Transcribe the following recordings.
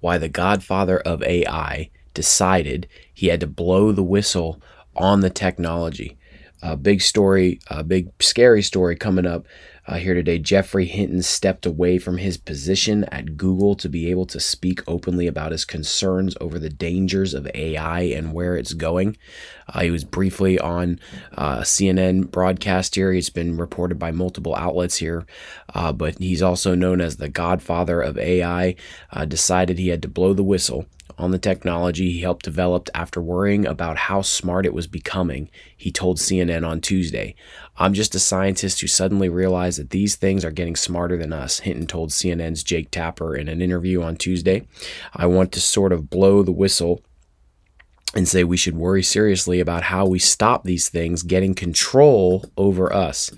why the godfather of AI decided he had to blow the whistle on the technology. A big story, a big scary story coming up here today. Geoffrey Hinton stepped away from his position at Google to be able to speak openly about his concerns over the dangers of AI and where it's going. He was briefly on CNN broadcast here. It's been reported by multiple outlets here, but he's also known as the godfather of AI, decided he had to blow the whistle on the technology he helped develop after worrying about how smart it was becoming. He told CNN on Tuesday, "I'm just a scientist who suddenly realized that these things are getting smarter than us," Hinton told CNN's Jake Tapper in an interview on Tuesday. "I want to sort of blow the whistle and say we should worry seriously about how we stop these things getting control over us."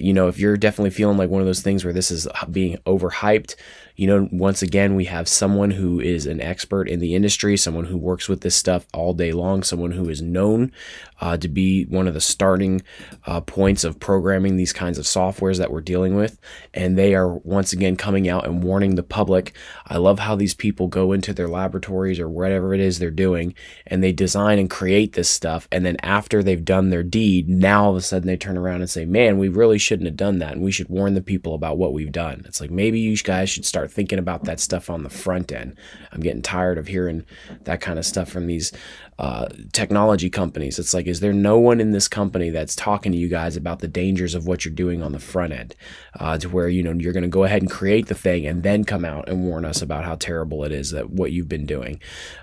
You know, if you're definitely feeling like one of those things where this is being overhyped, you know, once again, we have someone who is an expert in the industry, someone who works with this stuff all day long, someone who is known to be one of the starting points of programming these kinds of softwares that we're dealing with. And they are once again coming out and warning the public. I love how these people go into their laboratories or whatever it is they're doing, and they design and create this stuff. And then after they've done their deed, now all of a sudden they turn around and say, man, we really shouldn't have done that, and we should warn the people about what we've done. It's like, maybe you guys should start thinking about that stuff on the front end. I'm getting tired of hearing that kind of stuff from these technology companies. It's like, is there no one in this company that's talking to you guys about the dangers of what you're doing on the front end, to where, you know, you're going to go ahead and create the thing and then come out and warn us about how terrible it is that what you've been doing.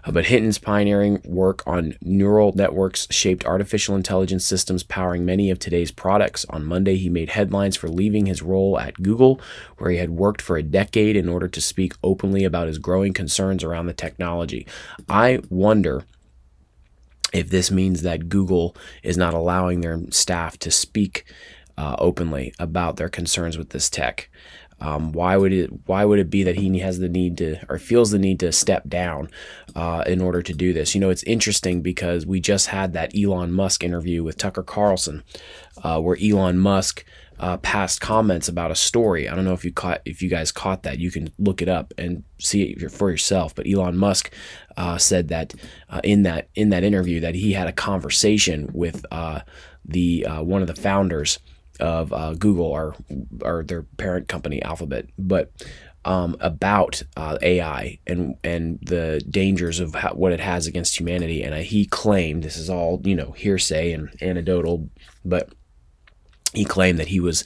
But Hinton's pioneering work on neural networks shaped artificial intelligence systems powering many of today's products. On Monday, he made headlines for leaving his role at Google, where he had worked for a decade, in order to speak openly about his growing concerns around the technology. I wonder if this means that Google is not allowing their staff to speak openly about their concerns with this tech. Why would it be that he has the need to, or feels the need to, step down in order to do this? You know, it's interesting because we just had that Elon Musk interview with Tucker Carlson, where Elon Musk passed comments about a story. I don't know if you caught, if you guys caught that. You can look it up and see it for yourself. But Elon Musk said that in that interview that he had a conversation with one of the founders of Google, or their parent company Alphabet, but about AI and the dangers of what it has against humanity. And he claimed, this is all, you know, hearsay and anecdotal, but he claimed that he was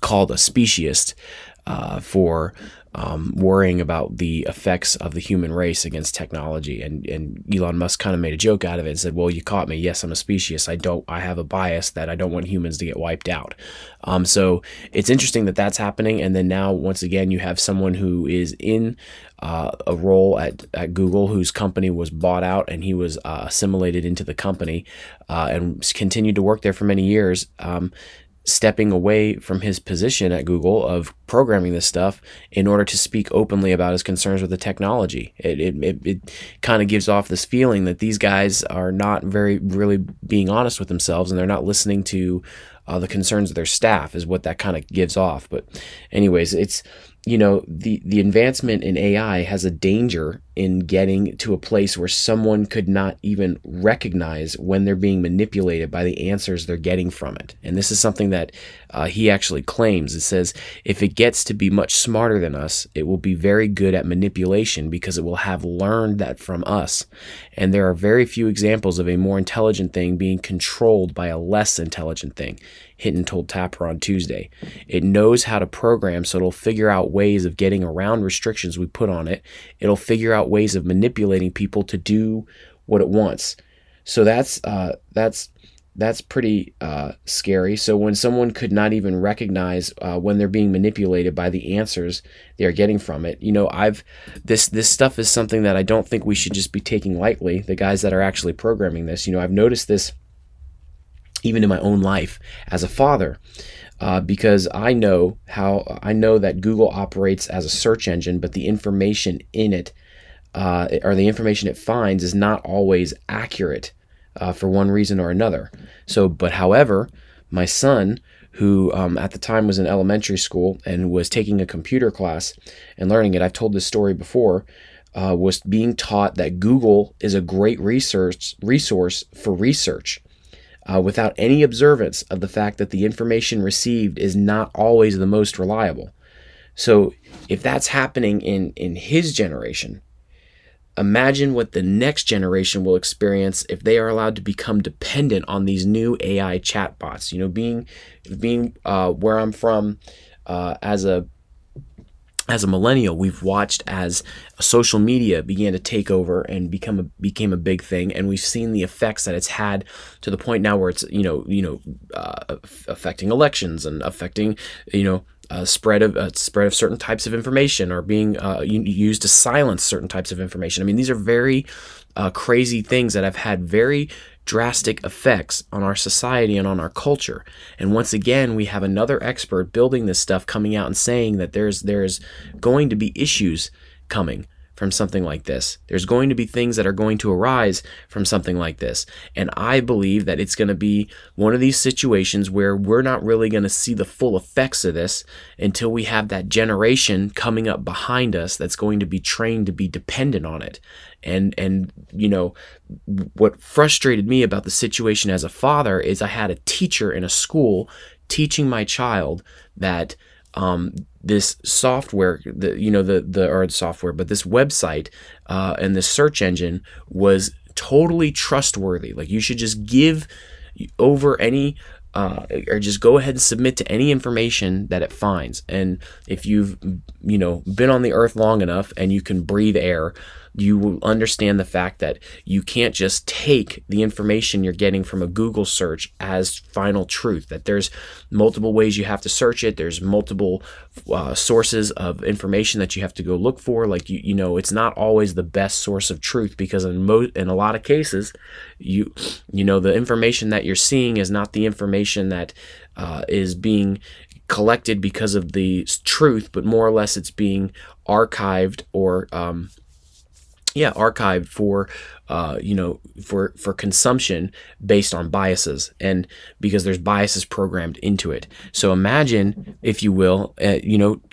called a speciesist for worrying about the effects of the human race against technology. And Elon Musk kind of made a joke out of it and said, well, you caught me. Yes, I'm a speciesist. I have a bias that I don't want humans to get wiped out. So it's interesting that that's happening. And then now, once again, you have someone who is in a role at Google, whose company was bought out, and he was assimilated into the company and continued to work there for many years, stepping away from his position at Google of programming this stuff in order to speak openly about his concerns with the technology. It kind of gives off this feeling that these guys are not really being honest with themselves, and they're not listening to the concerns of their staff, is what that kind of gives off. But anyways, it's, you know, the advancement in AI has a danger in getting to a place where someone could not even recognize when they're being manipulated by the answers they're getting from it. And this is something that he actually claims. It says, if it gets to be much smarter than us, it will be very good at manipulation because it will have learned that from us. And there are very few examples of a more intelligent thing being controlled by a less intelligent thing, Hinton told Tapper on Tuesday. It knows how to program, so it'll figure out ways of getting around restrictions we put on it. It'll figure out ways of manipulating people to do what it wants. So that's pretty scary. So when someone could not even recognize when they're being manipulated by the answers they're getting from it, you know, this stuff is something that I don't think we should just be taking lightly. The guys that are actually programming this, you know, I've noticed this even in my own life as a father, because I know that Google operates as a search engine, but the information in it, or the information it finds, is not always accurate for one reason or another. So, but however, my son, who at the time was in elementary school and was taking a computer class and learning it, I've told this story before. was being taught that Google is a great resource for research, without any observance of the fact that the information received is not always the most reliable. So if that's happening in his generation, imagine what the next generation will experience if they are allowed to become dependent on these new AI chatbots. You know, being where I'm from, as a millennial, we've watched as social media began to take over and became a big thing, and we've seen the effects that it's had to the point now where it's affecting elections and affecting spread of certain types of information, or being used to silence certain types of information. I mean, these are very crazy things that have had very drastic effects on our society and on our culture. And once again, we have another expert building this stuff coming out and saying that there's going to be issues coming from something like this. There's going to be things that are going to arise from something like this. And I believe that it's going to be one of these situations where we're not really going to see the full effects of this until we have that generation coming up behind us that's going to be trained to be dependent on it. And you know, what frustrated me about the situation as a father is I had a teacher in a school teaching my child that this software, this website and this search engine was totally trustworthy. Like, you should just give over any, or just go ahead and submit to any information that it finds. And if you've, been on the earth long enough and you can breathe air, you will understand the fact that you can't just take the information you're getting from a Google search as final truth, that there's multiple ways you have to search it. There's multiple sources of information that you have to go look for. Like, it's not always the best source of truth, because in a lot of cases, the information that you're seeing is not the information that is being collected because of the truth, but more or less it's being archived or, archived for, for consumption based on biases, and because there's biases programmed into it. So imagine, if you will,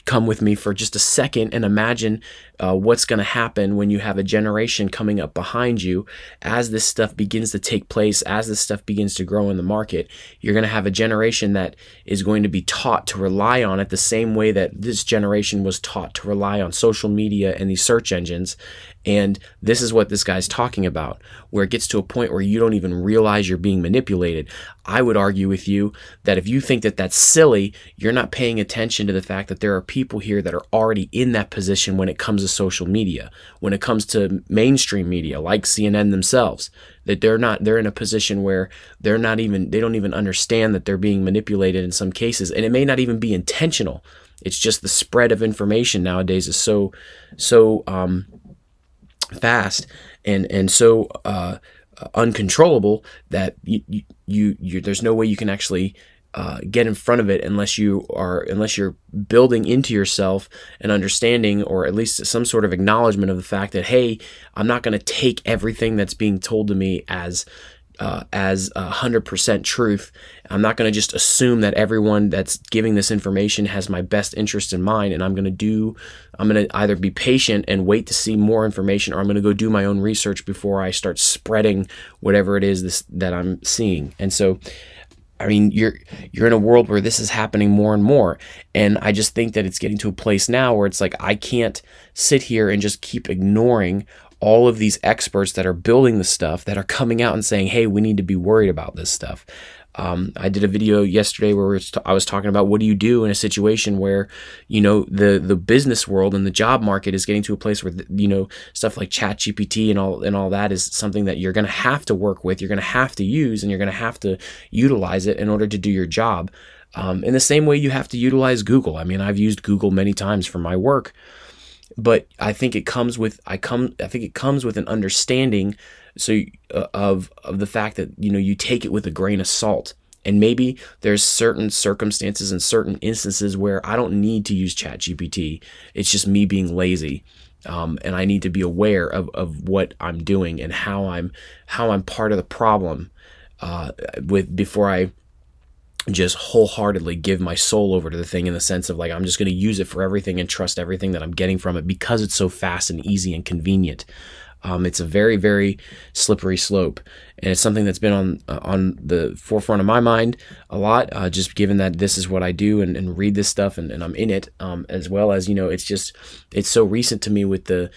come with me for just a second and imagine what's going to happen when you have a generation coming up behind you. As this stuff begins to take place, as this stuff begins to grow in the market, you're going to have a generation that is going to be taught to rely on it the same way that this generation was taught to rely on social media and these search engines. And this is what this guy's talking about, where it gets to a point where you don't even realize you're being manipulated. I would argue with you that if you think that that's silly, you're not paying attention to the fact that there are people here that are already in that position when it comes to social media, when it comes to mainstream media like CNN themselves, that they're in a position where they don't even understand that they're being manipulated in some cases. And it may not even be intentional. It's just the spread of information nowadays is so fast and so uncontrollable that there's no way you can actually get in front of it unless you're building into yourself an understanding, or at least some sort of acknowledgement of the fact that, hey, I'm not going to take everything that's being told to me as 100% truth. I'm not going to just assume that everyone that's giving this information has my best interest in mind, and I'm going to either be patient and wait to see more information, or I'm going to go do my own research before I start spreading whatever it is that I'm seeing. And so, I mean, you're in a world where this is happening more and more, and I just think that it's getting to a place now where it's like, I can't sit here and just keep ignoring all of these experts that are building the stuff, that are coming out and saying, hey, we need to be worried about this stuff. I did a video yesterday where I was talking about, what do you do in a situation where, the business world and the job market is getting to a place where, stuff like ChatGPT and all that is something that you're going to have to work with, you're going to have to use, and you're going to have to utilize it in order to do your job. In the same way you have to utilize Google. I mean, I've used Google many times for my work, but I think it comes with an understanding of the fact that you take it with a grain of salt, and maybe there's certain circumstances and certain instances where I don't need to use ChatGPT. It's just me being lazy, and I need to be aware of what I'm doing and how I'm part of the problem before I just wholeheartedly give my soul over to the thing, in the sense of like, I'm just going to use it for everything and trust everything that I'm getting from it, because it's so fast and easy and convenient. It's a very, very slippery slope, and it's something that's been on the forefront of my mind a lot, just given that this is what I do and read this stuff and I'm in it, as well as, you know, it's just, it's so recent to me with the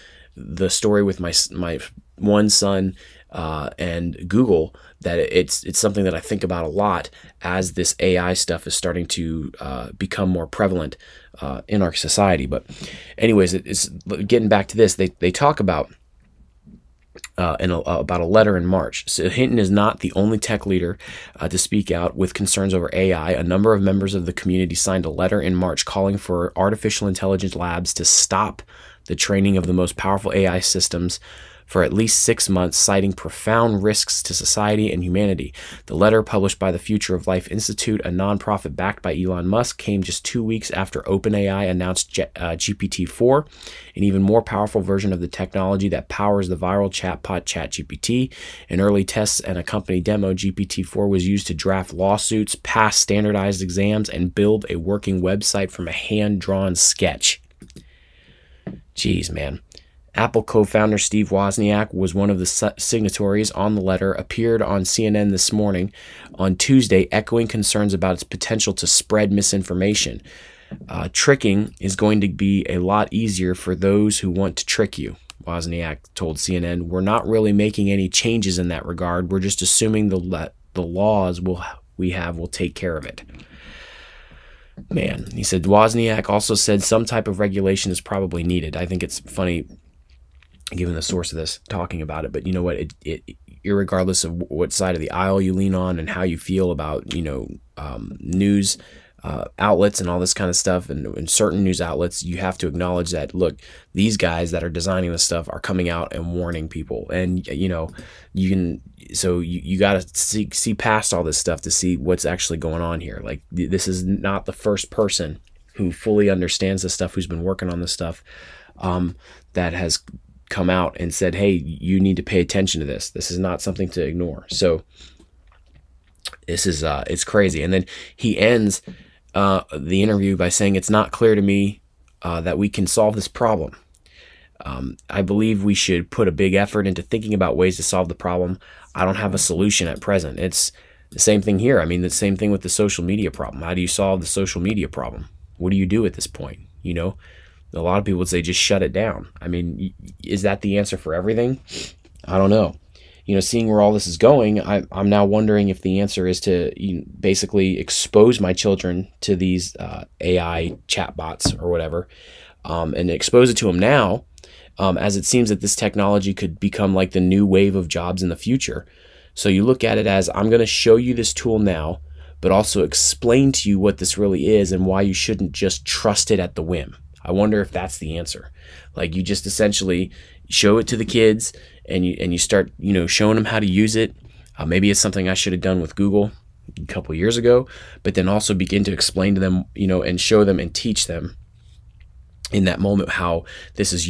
story with my one son and Google, that it's something that I think about a lot as this AI stuff is starting to become more prevalent in our society. But anyways, it's getting back to this. They talk about about a letter in March. So Hinton is not the only tech leader to speak out with concerns over AI. A number of members of the community signed a letter in March calling for artificial intelligence labs to stop the training of the most powerful AI systems for at least 6 months, citing profound risks to society and humanity. The letter, published by the Future of Life Institute, a nonprofit backed by Elon Musk, came just 2 weeks after OpenAI announced GPT-4, an even more powerful version of the technology that powers the viral chatbot ChatGPT. In early tests and a company demo, GPT-4 was used to draft lawsuits, pass standardized exams, and build a working website from a hand-drawn sketch. Jeez, man. Apple co-founder Steve Wozniak was one of the signatories on the letter, appeared on CNN this morning on Tuesday, echoing concerns about its potential to spread misinformation. Tricking is going to be a lot easier for those who want to trick you, Wozniak told CNN. We're not really making any changes in that regard. We're just assuming the laws we have will take care of it. Man, he said. Wozniak also said some type of regulation is probably needed. I think it's funny, given the source of this, talking about it. But you know what? It irregardless of what side of the aisle you lean on and how you feel about, you know, news outlets and all this kind of stuff, and certain news outlets, you have to acknowledge that, look, these guys that are designing this stuff are coming out and warning people. And, you know, you can, so you got to see past all this stuff to see what's actually going on here. Like, this is not the first person who fully understands this stuff, who's been working on this stuff, that has come out and said, hey, you need to pay attention to this. This is not something to ignore. So this is, it's crazy. And then he ends the interview by saying, it's not clear to me that we can solve this problem. I believe we should put a big effort into thinking about ways to solve the problem. I don't have a solution at present. It's the same thing here. I mean, the same thing with the social media problem. How do you solve the social media problem? What do you do at this point? You know, a lot of people would say just shut it down. I mean, is that the answer for everything? I don't know. You know, seeing where all this is going, I'm now wondering if the answer is to, you know, basically expose my children to these AI chatbots or whatever, and expose it to them now, as it seems that this technology could become like the new wave of jobs in the future. So you look at it as, I'm going to show you this tool now, but also explain to you what this really is and why you shouldn't just trust it at the whim. I wonder if that's the answer. Like, you just essentially show it to the kids, and you start, you know, showing them how to use it. Maybe it's something I should have done with Google a couple years ago, but then also begin to explain to them, you know, and show them and teach them in that moment how this is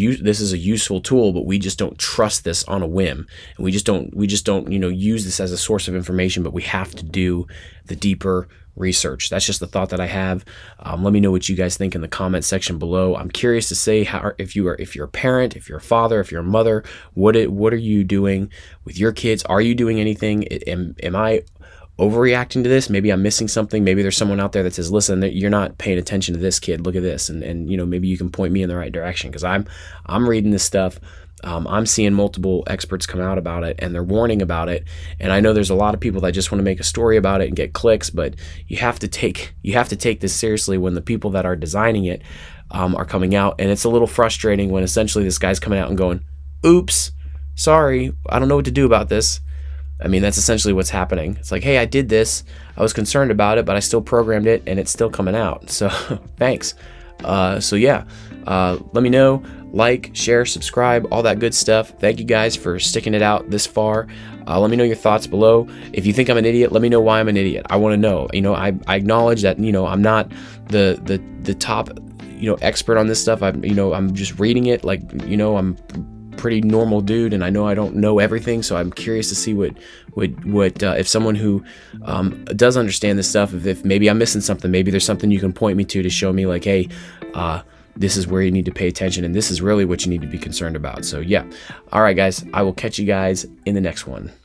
a useful tool, but we just don't trust this on a whim, and we just don't, you know, use this as a source of information, but we have to do the deeper research. That's just the thought that I have. Let me know what you guys think in the comment section below. I'm curious to say how, if you're a parent, if you're a father, if you're a mother, what are you doing with your kids? Are you doing anything? Am I overreacting to this? Maybe I'm missing something. Maybe there's someone out there that says, listen, you're not paying attention to this, kid. Look at this. And you know, maybe you can point me in the right direction, because I'm reading this stuff. I'm seeing multiple experts come out about it, and they're warning about it. And I know there's a lot of people that just want to make a story about it and get clicks, but you have to take this seriously when the people that are designing it are coming out. And it's a little frustrating when essentially this guy's coming out and going, oops, sorry, I don't know what to do about this. I mean, that's essentially what's happening. It's like, hey, I did this. I was concerned about it, but I still programmed it, and it's still coming out. So thanks. So yeah, let me know, like, share, subscribe, all that good stuff. Thank you guys for sticking it out this far. Let me know your thoughts below. If you think I'm an idiot, let me know why I'm an idiot. I want to know. You know, I acknowledge that, you know, I'm not the top, you know, expert on this stuff. I'm just reading it, like, you know, I'm pretty normal dude, and I know I don't know everything, so I'm curious to see what if someone who does understand this stuff, if maybe I'm missing something, maybe there's something you can point me to show me like, hey, this is where you need to pay attention, and this is really what you need to be concerned about. So yeah. All right, guys, I will catch you guys in the next one.